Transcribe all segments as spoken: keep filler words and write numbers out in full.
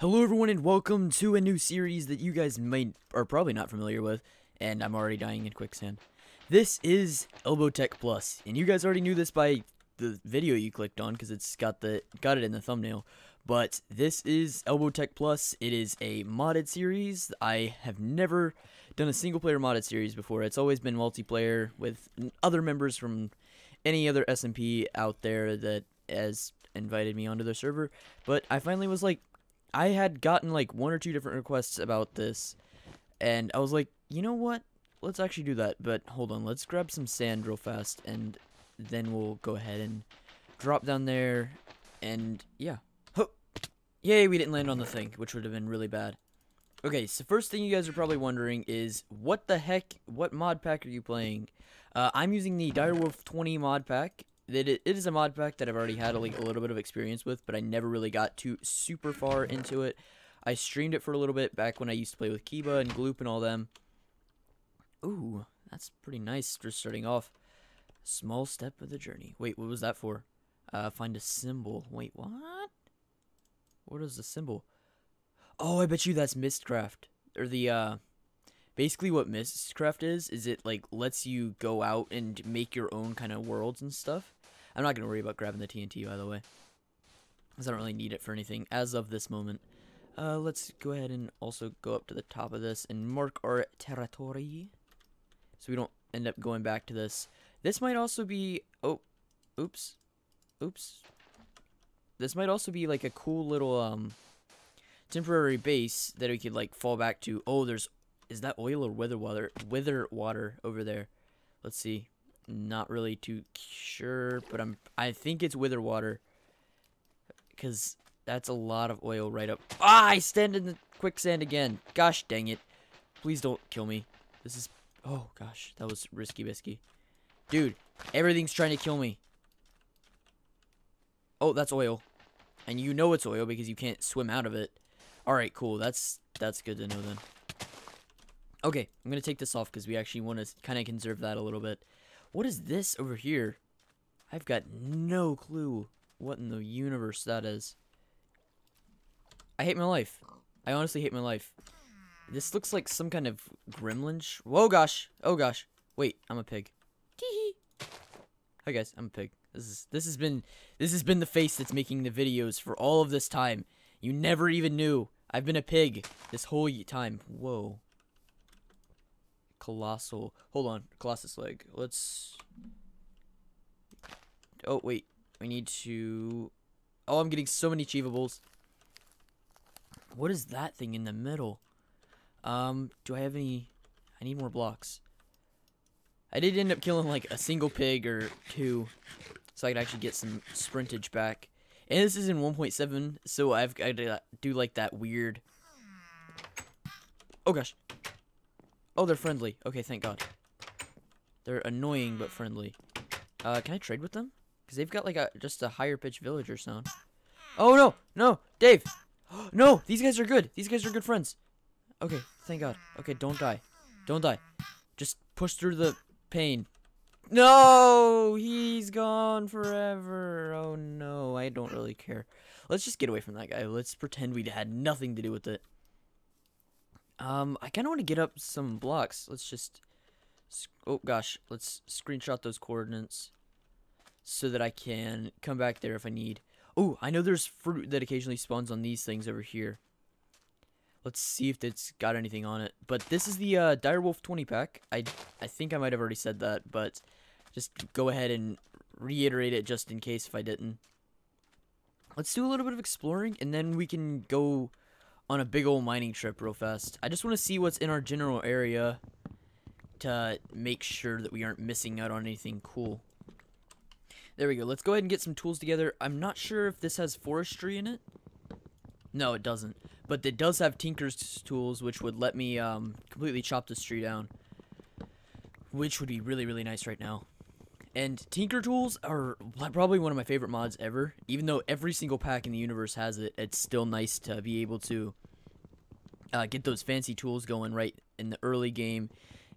Hello everyone and welcome to a new series that you guys might are probably not familiar with, and I'm already dying in quicksand. This is Elbow Tech Plus, and you guys already knew this by the video you clicked on because it's got the got it in the thumbnail. But this is Elbow Tech Plus. It is a modded series. I have never done a single player modded series before. It's always been multiplayer with other members from any other S M P out there that has invited me onto their server. But I finally was like, I had gotten like one or two different requests about this, and I was like, you know what, let's actually do that. But hold on, let's grab some sand real fast, and then we'll go ahead and drop down there, and yeah. Ho! Yay, we didn't land on the thing, which would have been really bad. Okay, so first thing you guys are probably wondering is, what the heck, what mod pack are you playing? Uh, I'm using the Direwolf twenty mod pack. It is a mod pack that I've already had a, like, a little bit of experience with, but I never really got too super far into it. I streamed it for a little bit back when I used to play with Kiba and Gloop and all them. Ooh, that's pretty nice, just starting off. Small step of the journey. Wait, what was that for? Uh, find a symbol. Wait, what? What is the symbol? Oh, I bet you that's Mystcraft. Or the, uh... Basically what Mystcraft is, is it, like, lets you go out and make your own kind of worlds and stuff. I'm not going to worry about grabbing the T N T, by the way, because I don't really need it for anything as of this moment. Uh, let's go ahead and also go up to the top of this and mark our territory, so we don't end up going back to this. This might also be... Oh, oops. Oops. This might also be, like, a cool little um temporary base that we could, like, fall back to. Oh, there's... Is that oil or wither water? Wither water over there. Let's see. Not really too sure, but I'm. I think it's wither water, because that's a lot of oil right up. Ah! I stand in the quicksand again. Gosh dang it! Please don't kill me. This is. Oh gosh, that was risky, bisky. Dude, everything's trying to kill me. Oh, that's oil, and you know it's oil because you can't swim out of it. All right, cool. That's that's good to know then. Okay, I'm going to take this off because we actually want to kind of conserve that a little bit. What is this over here? I've got no clue what in the universe that is. I hate my life. I honestly hate my life. This looks like some kind of gremlin. Whoa, gosh. Oh, gosh. Wait, I'm a pig. Hi, guys. I'm a pig. This is this has been this has been the face that's making the videos for all of this time. You never even knew. I've been a pig this whole time. Whoa. Colossal. Hold on. Colossus leg. Let's... Oh, wait. We need to... Oh, I'm getting so many achievables. What is that thing in the middle? Um, do I have any... I need more blocks. I did end up killing, like, a single pig or two, so I could actually get some sprintage back. And this is in one point seven, so I've got to do, like, that weird... Oh, gosh. Oh, they're friendly. Okay, thank God. They're annoying, but friendly. Uh, can I trade with them? Because they've got, like, a just a higher-pitched villager sound. Oh, no! No! Dave! No! These guys are good! These guys are good friends! Okay, thank God. Okay, don't die. Don't die. Just push through the pain. No! He's gone forever! Oh, no. I don't really care. Let's just get away from that guy. Let's pretend we had nothing to do with it. Um, I kind of want to get up some blocks. Let's just, oh gosh, let's screenshot those coordinates so that I can come back there if I need. Oh, I know there's fruit that occasionally spawns on these things over here. Let's see if it's got anything on it. But this is the uh, Direwolf twenty pack. I, I think I might have already said that, but just go ahead and reiterate it just in case if I didn't. Let's do a little bit of exploring, and then we can go on a big old mining trip real fast. I just want to see what's in our general area to make sure that we aren't missing out on anything cool. There we go. Let's go ahead and get some tools together. I'm not sure if this has forestry in it. No, it doesn't. But it does have Tinker's tools, which would let me um, completely chop this tree down, which would be really, really nice right now. And Tinker Tools are probably one of my favorite mods ever. Even though every single pack in the universe has it, it's still nice to be able to uh, get those fancy tools going right in the early game.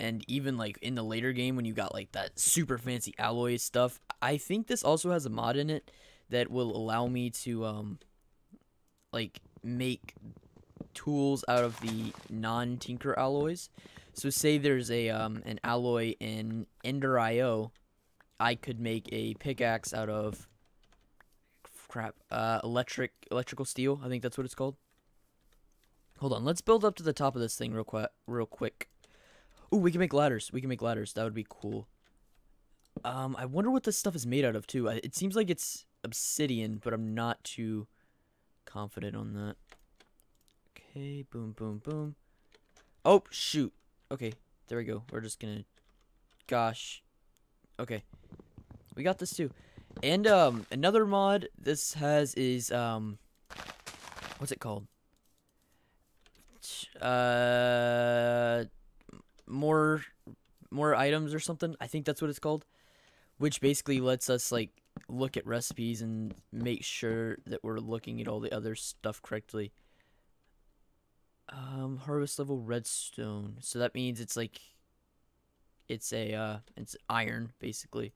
And even like in the later game when you got like that super fancy alloy stuff. I think this also has a mod in it that will allow me to um, like make tools out of the non-tinker alloys. So say there's a um, an alloy in Ender dot I O, I could make a pickaxe out of crap uh, electric electrical steel. I think that's what it's called. Hold on, let's build up to the top of this thing real quick. Real quick. Ooh, we can make ladders. We can make ladders. That would be cool. Um, I wonder what this stuff is made out of too. It seems like it's obsidian, but I'm not too confident on that. Okay, boom, boom, boom. Oh shoot. Okay, there we go. We're just gonna. Gosh. Okay, we got this too. And um, another mod this has is um, what's it called? Uh, more, more items or something. I think that's what it's called, which basically lets us like look at recipes and make sure that we're looking at all the other stuff correctly. Um, harvest level redstone. So that means it's like, it's a uh, it's iron basically.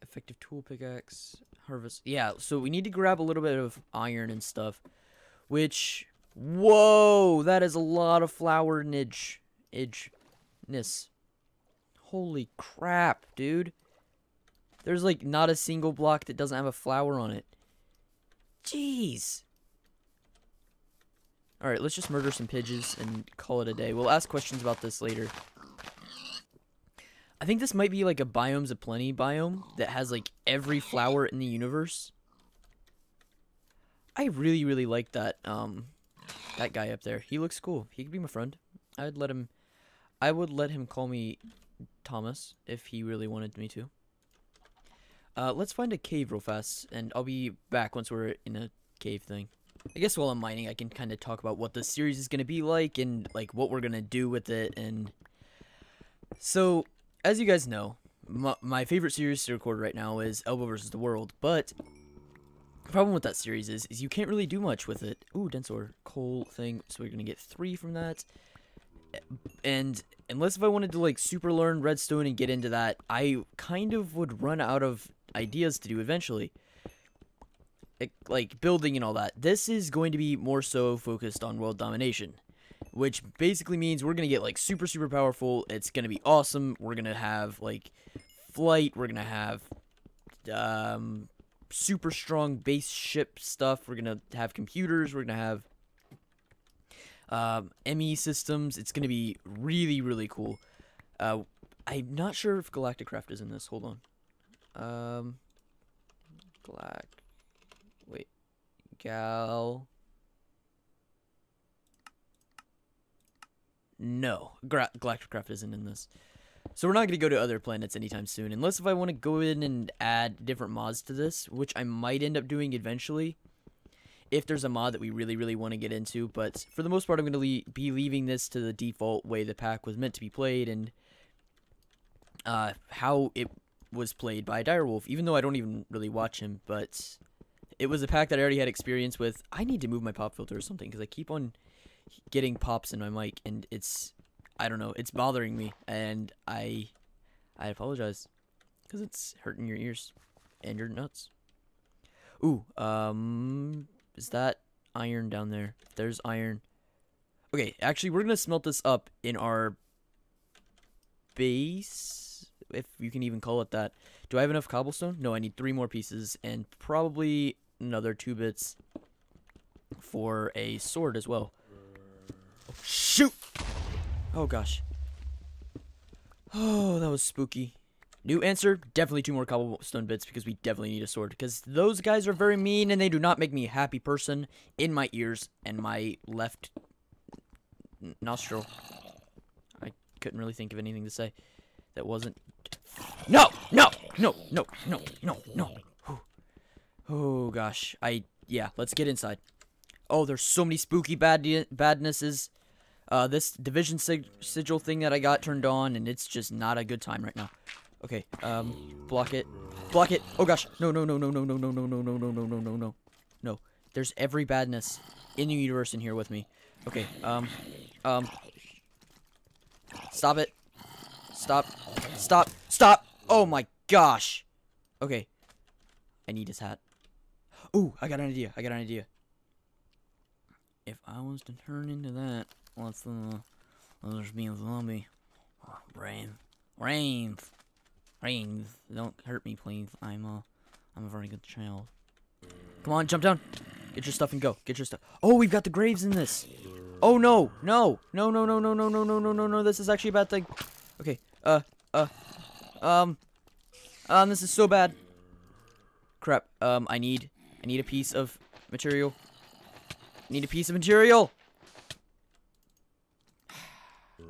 Effective tool pickaxe harvest. Yeah. So we need to grab a little bit of iron and stuff, which. Whoa, that is a lot of flower nidge, nidgeness. Holy crap, dude. There's like not a single block that doesn't have a flower on it. Jeez. Alright, let's just murder some pigeons and call it a day. We'll ask questions about this later. I think this might be like a Biomes of Plenty biome that has like every flower in the universe. I really, really like that, um... that guy up there. He looks cool. He could be my friend. I'd let him I would let him call me Thomas if he really wanted me to. Uh, let's find a cave real fast, and I'll be back once we're in a cave thing. I guess while I'm mining I can kind of talk about what this series is going to be like and like what we're going to do with it. And so, as you guys know, my, my favorite series to record right now is Elbow versus the World, but the problem with that series is, is you can't really do much with it. Ooh, Densor, coal thing, so we're gonna get three from that. And unless if I wanted to like super learn redstone and get into that, I kind of would run out of ideas to do eventually. It, like building and all that. This is going to be more so focused on world domination, which basically means we're gonna get like super, super powerful. It's gonna be awesome. We're gonna have like flight. We're gonna have, um... super strong base ship stuff. We're gonna have computers. We're gonna have um, M E systems. It's gonna be really, really cool. Uh, I'm not sure if Galacticraft is in this. Hold on. Um, Black. Wait. Gal. No. Gra Galacticraft isn't in this. So we're not going to go to other planets anytime soon, unless if I want to go in and add different mods to this, which I might end up doing eventually, if there's a mod that we really, really want to get into. But for the most part, I'm going to le be leaving this to the default way the pack was meant to be played, and uh, how it was played by Direwolf, even though I don't even really watch him, but it was a pack that I already had experience with. I need to move my pop filter or something, because I keep on getting pops in my mic, and it's... I don't know. It's bothering me, and I, I apologize, because it's hurting your ears and your nuts. Ooh, um, is that iron down there? There's iron. Okay, actually, we're gonna smelt this up in our base, if you can even call it that. Do I have enough cobblestone? No, I need three more pieces and probably another two bits for a sword as well. Oh, shoot! Oh gosh. Oh, that was spooky. New answer, definitely two more cobblestone bits because we definitely need a sword. Because those guys are very mean and they do not make me a happy person in my ears and my left nostril. I couldn't really think of anything to say that wasn't... No! No! No! No! No! No! No! Whew. Oh gosh. I... Yeah, let's get inside. Oh, there's so many spooky bad badnesses. Uh, this division sig sigil thing that I got turned on, and it's just not a good time right now. Okay, um, block it. Block it! Oh gosh! No, no, no, no, no, no, no, no, no, no, no, no, no, no, no. No. There's every badness in the universe in here with me. Okay, um, um. Stop it. Stop. Stop. Stop! Oh my gosh! Okay. I need his hat. Ooh, I got an idea. I got an idea. if I was to turn into that, let's uh, let's just be a zombie. Oh, brain, brains, brains. Don't hurt me, please. I'm a, I'm a very good child. Come on, jump down. Get your stuff and go. Get your stuff. Oh, we've got the graves in this. Oh no, no, no, no, no, no, no, no, no, no, no, no. This is actually a bad thing. Okay. Uh, uh, um, um. This is so bad. Crap. Um, I need, I need a piece of material. Need a piece of material.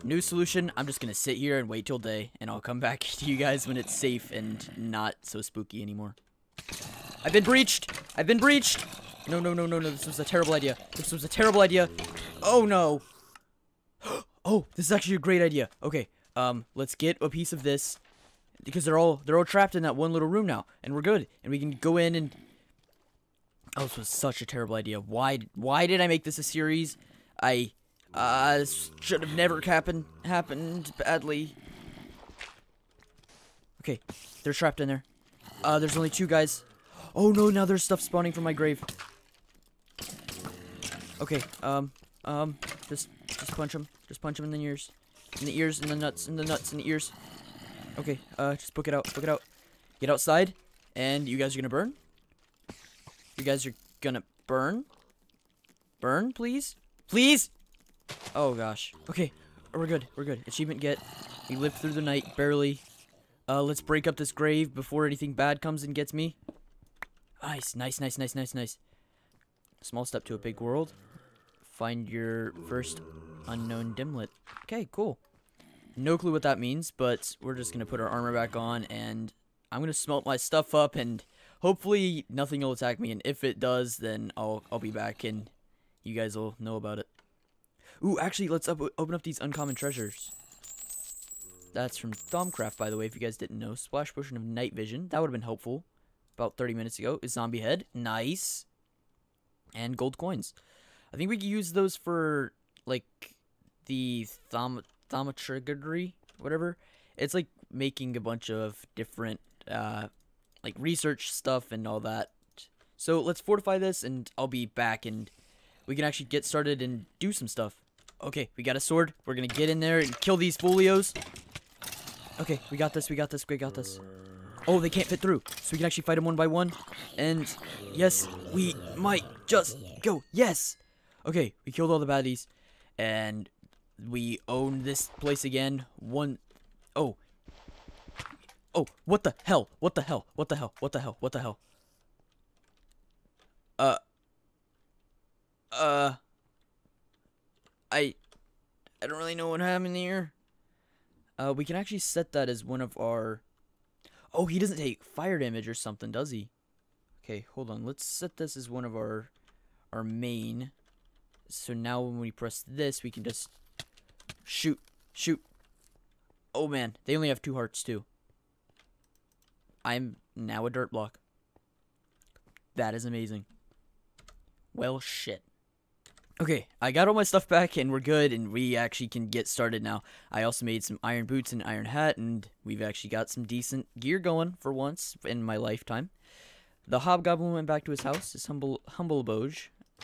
New solution. I'm just gonna sit here and wait till day, and I'll come back to you guys when it's safe and not so spooky anymore. I've been breached. I've been breached. No, no, no, no, no. This was a terrible idea. This was a terrible idea. Oh, no. Oh, this is actually a great idea. Okay, um, let's get a piece of this. Because they're all, they're all trapped in that one little room now. And we're good. And we can go in and... Oh, this was such a terrible idea. Why, why did I make this a series? I, uh, this should have never happened, happened badly. Okay, they're trapped in there. Uh, there's only two guys. Oh, no, now there's stuff spawning from my grave. Okay, um... Um, just, just punch him. Just punch him in the ears. In the ears, in the nuts, in the nuts, in the ears. Okay, uh, just book it out, book it out. Get outside, and you guys are gonna burn. You guys are gonna burn. Burn, please? Please! Oh, gosh. Okay, we're good, we're good. Achievement get. We lived through the night, barely. Uh, let's break up this grave before anything bad comes and gets me. Nice, nice, nice, nice, nice, nice. Small step to a big world. Find your first unknown dimlet. Okay, cool. No clue what that means, but we're just gonna put our armor back on, and I'm gonna smelt my stuff up, and hopefully nothing will attack me. And if it does, then I'll I'll be back, and you guys will know about it. Ooh, actually, let's up, open up these uncommon treasures. That's from Thaumcraft, by the way. If you guys didn't know, splash potion of night vision. That would have been helpful. About thirty minutes ago is zombie head. Nice, and gold coins. I think we could use those for, like, the thom thaumaturgery, whatever. It's, like, making a bunch of different, uh, like, research stuff and all that. So, let's fortify this, and I'll be back, and we can actually get started and do some stuff. Okay, we got a sword. We're gonna get in there and kill these folios. Okay, we got this, we got this, we got this. Oh, they can't fit through, so we can actually fight them one by one. And, yes, we might just go. Yes! Okay, we killed all the baddies, and we own this place again. One, oh, oh, what the hell? What the hell? What the hell? What the hell? What the hell? Uh, uh, I, I don't really know what happened here. Uh, we can actually set that as one of our. Oh, he doesn't take fire damage or something, does he? Okay, hold on. Let's set this as one of our, our main. So now when we press this, we can just shoot, shoot. Oh, man. They only have two hearts, too. I'm now a dirt block. That is amazing. Well, shit. Okay, I got all my stuff back, and we're good, and we actually can get started now. I also made some iron boots and iron hat, and we've actually got some decent gear going for once in my lifetime. The hobgoblin went back to his house, his humble, humble abode.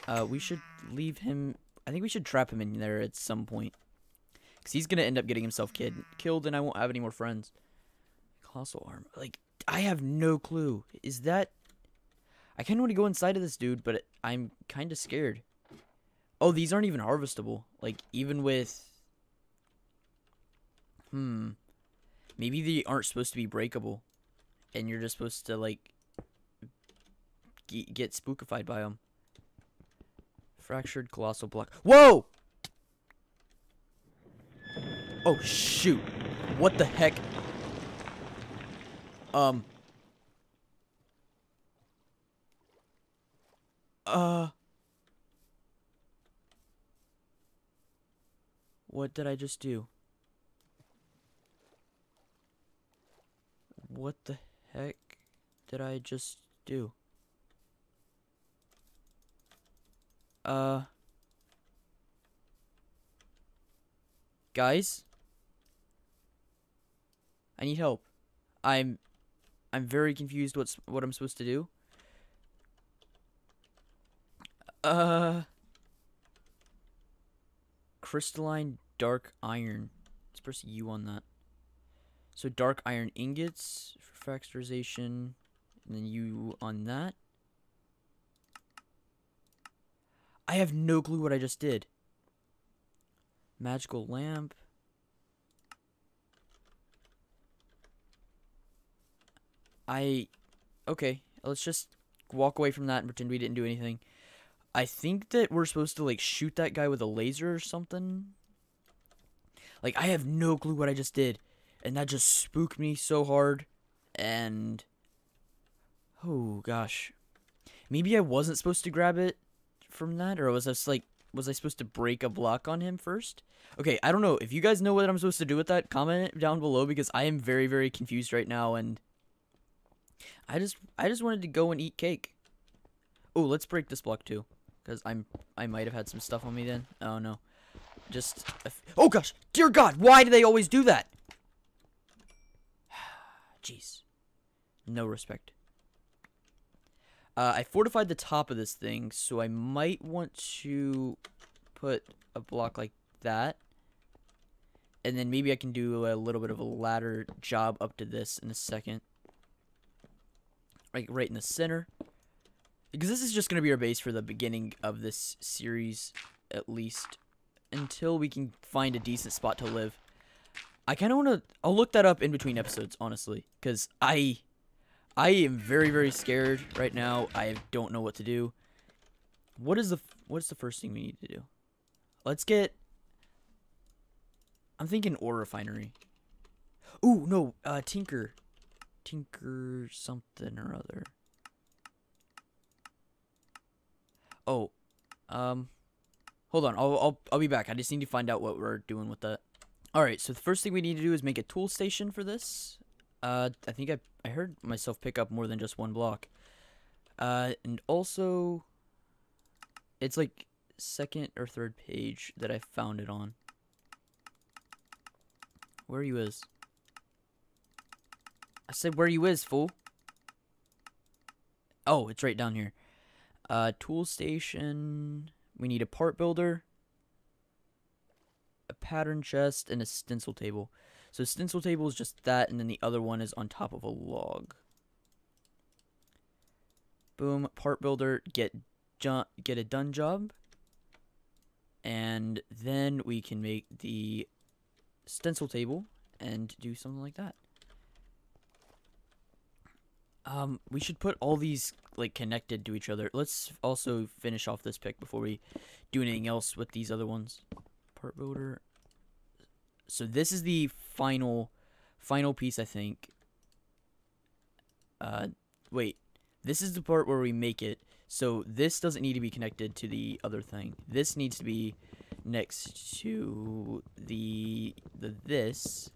Uh, we should leave him. I think we should trap him in there at some point, because he's gonna end up getting himself kid killed, and I won't have any more friends. Colossal armor. Like, I have no clue. Is that? I kind of want to go inside of this dude, but I'm kind of scared. Oh, these aren't even harvestable. Like, even with. Hmm. Maybe they aren't supposed to be breakable, and you're just supposed to like get spookified by them. Fractured colossal block. Whoa! Oh, shoot. What the heck? Um. Uh. What did I just do? What the heck did I just do? Uh, guys, I need help. I'm, I'm very confused. What's what I'm supposed to do? Uh, crystalline dark iron. Let's press U on that. So dark iron ingots for factorization, and then U on that. I have no clue what I just did. Magical lamp. I, okay, let's just walk away from that and pretend we didn't do anything. I think that we're supposed to, like, shoot that guy with a laser or something. Like, I have no clue what I just did. And that just spooked me so hard. And, oh, gosh. Maybe I wasn't supposed to grab it from that, or was I, like, was I supposed to break a block on him first? Okay, I don't know. If you guys know what I'm supposed to do with that, comment it down below, because I am very, very confused right now, and I just I just wanted to go and eat cake. Oh, let's break this block too, because I'm I might have had some stuff on me then. Oh no, just oh gosh, dear God, why do they always do that? Jeez, no respect. Uh, I fortified the top of this thing, so I might want to put a block like that, and then maybe I can do a little bit of a ladder job up to this in a second. Like right in the center, because this is just going to be our base for the beginning of this series, at least until we can find a decent spot to live. I kind of want to, I'll look that up in between episodes, honestly, because I I am very, very scared right now. I don't know what to do. What is the what is the first thing we need to do? Let's get, I'm thinking ore refinery. Ooh, no, uh, Tinker Tinker something or other. Oh, um, hold on. I'll, I'll, I'll be back. I just need to find out what we're doing with that. All right. So the first thing we need to do is make a tool station for this. Uh, I think I, I heard myself pick up more than just one block. Uh, and also it's like second or third page that I found it on. Where you is? I said, where you is, fool? Oh, it's right down here. Uh, tool station. We need a part builder, a pattern chest, and a stencil table. So stencil table is just that, and then the other one is on top of a log. Boom. Part builder. Get get a done job. And then we can make the stencil table and do something like that. Um, we should put all these, like, connected to each other. Let's also finish off this pick before we do anything else with these other ones. Part builder. So this is the final, final piece, I think. Uh, wait. This is the part where we make it. So this doesn't need to be connected to the other thing. This needs to be next to the, the this.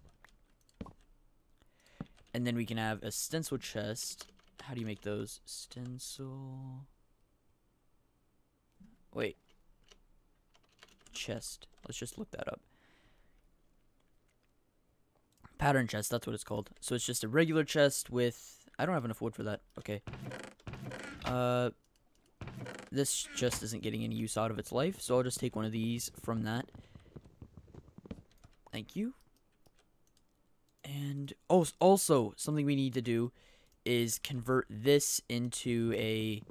And then we can have a stencil chest. How do you make those? Stencil. Wait. Chest. Let's just look that up. Pattern chest. That's what it's called. So it's just a regular chest with... I don't have enough wood for that. Okay. Uh, this chest isn't getting any use out of its life. So I'll just take one of these from that. Thank you. And oh, also something we need to do is convert this into a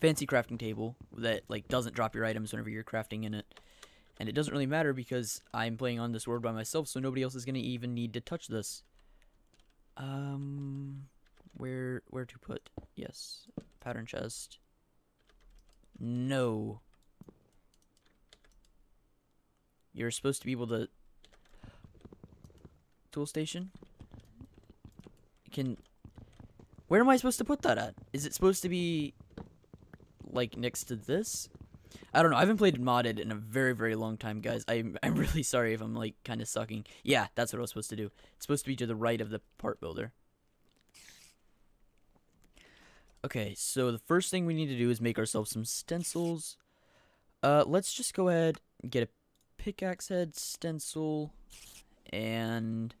fancy crafting table that, like, doesn't drop your items whenever you're crafting in it. And it doesn't really matter because I'm playing on this world by myself, so nobody else is going to even need to touch this. Um, where where to put? Yes, pattern chest. No. You're supposed to be able to... Tool station. Can, where am I supposed to put that at? Is it supposed to be like next to this? I don't know. I haven't played modded in a very, very long time, guys. I'm I'm really sorry if I'm like kind of sucking. Yeah, that's what I was supposed to do. It's supposed to be to the right of the part builder. Okay, so the first thing we need to do is make ourselves some stencils. Uh, let's just go ahead and get a pickaxe head stencil and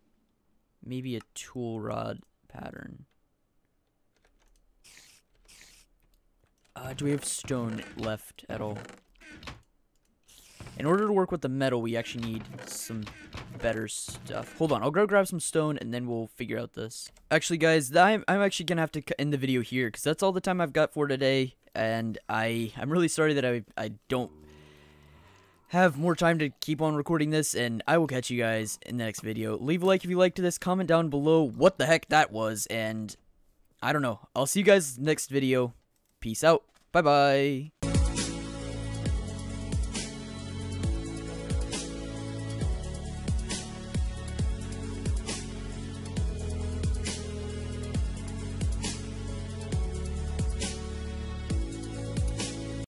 maybe a tool rod pattern. Uh, do we have stone left at all? In order to work with the metal, we actually need some better stuff. Hold on, I'll go grab some stone, and then we'll figure out this. Actually, guys, I'm, I'm actually going to have to end the video here, because that's all the time I've got for today. And I, I'm really sorry that I, I don't have more time to keep on recording this, and I will catch you guys in the next video. Leave a like if you liked this, comment down below what the heck that was, and I don't know. I'll see you guys next video. Peace out. Bye-bye.